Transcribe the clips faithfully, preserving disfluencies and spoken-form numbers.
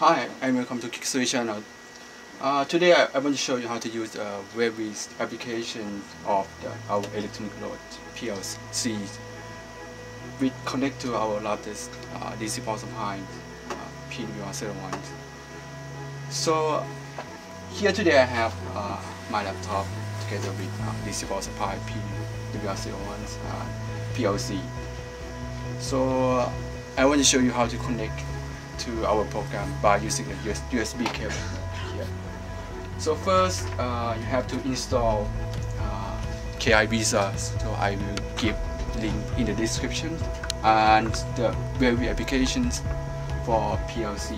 Hi, and welcome to Kikisui Channel. Uh, today I, I want to show you how to use uh, Wavy's application of the, our electronic load P L C. We connect to our latest uh, D C power supply, uh, P W R zero one. So here today I have uh, my laptop together with uh, D C power supply P W R zero one's uh, P L C. So I want to show you how to connect to our program by using a U S B cable here. So first, uh, you have to install uh, K I Visa. So I will give link in the description and the Wavy applications for P L C.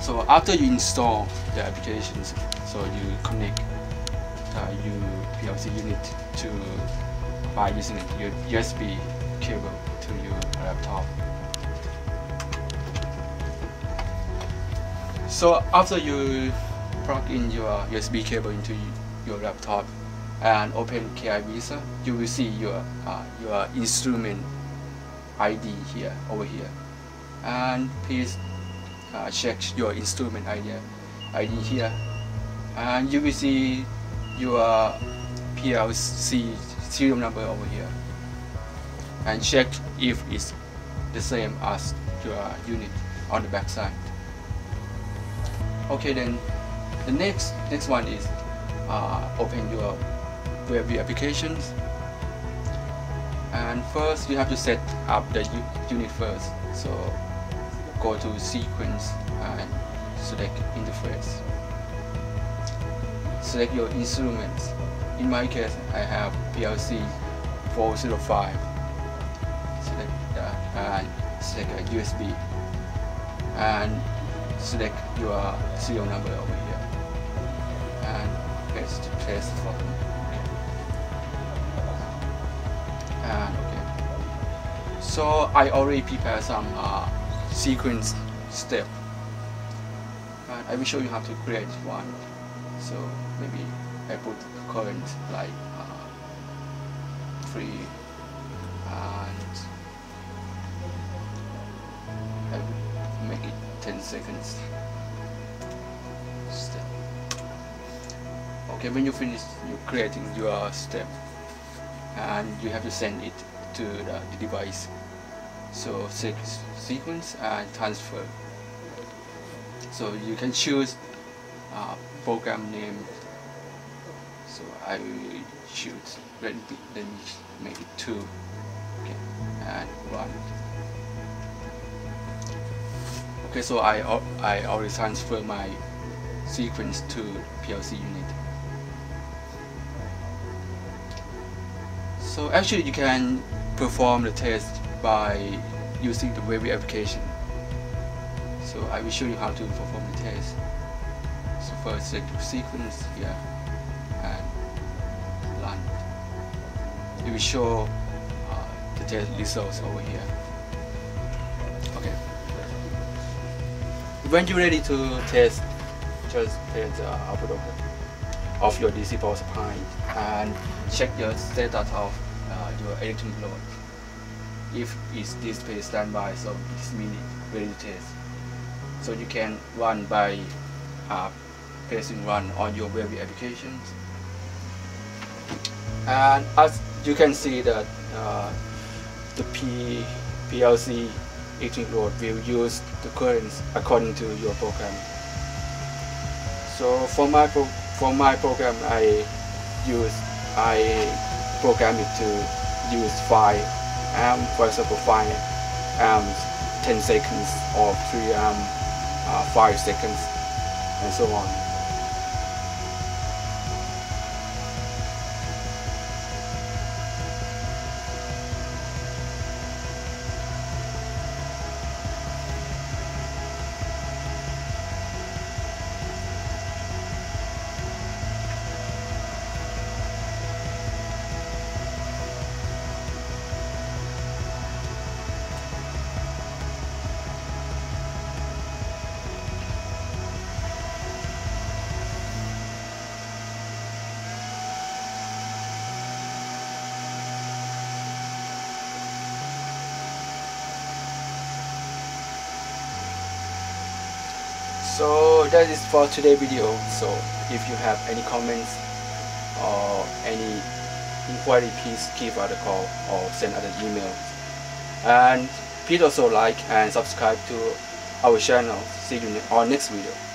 So after you install the applications, so you connect uh, your P L C unit to by using a U S B cable to your laptop. So after you plug in your U S B cable into your laptop and open K I Visa, you will see your uh, your instrument I D here over here. And please uh, check your instrument I D here, and you will see your P L C serial number over here. And check if it's the same as your unit on the back side. Okay, then the next next one is uh, open your Wavy applications, and first you have to set up the unit first. So go to sequence and select interface. Select your instruments. In my case, I have P L C four oh five. Select that and select a U S B and select your serial number over here and press to press the button. And okay, so I already prepared some uh, sequence step, and I will show you how to create one. So maybe I put current like uh, three, and I will make it ten seconds. Step. Okay, when you finish you creating your step, and you have to send it to the, the device. So sequence and transfer. So you can choose uh, program name. So I will choose. Let me, let me make it two. Okay, and one. Okay, so I, I already transfer my sequence to P L C unit. So actually you can perform the test by using the Wavy application. So I will show you how to perform the test. So first select the sequence here and run. It will show uh, the test results over here. When you're ready to test, just test the output of your D C power supply and check your status of uh, your electronic load. If it's display standby, so this means it's ready to test. So you can run by uh, pressing run on your Wavy applications. And as you can see that uh, the P PLC electronic load will use the currents according to your program. So for my pro for my program, I use I program it to use five amp, for example, five amps, ten seconds, or three amp, uh, five seconds, and so on. So that is for today's video. So if you have any comments or any inquiry, please give us a call or send us an email. And please also like and subscribe to our channel. See you on next video.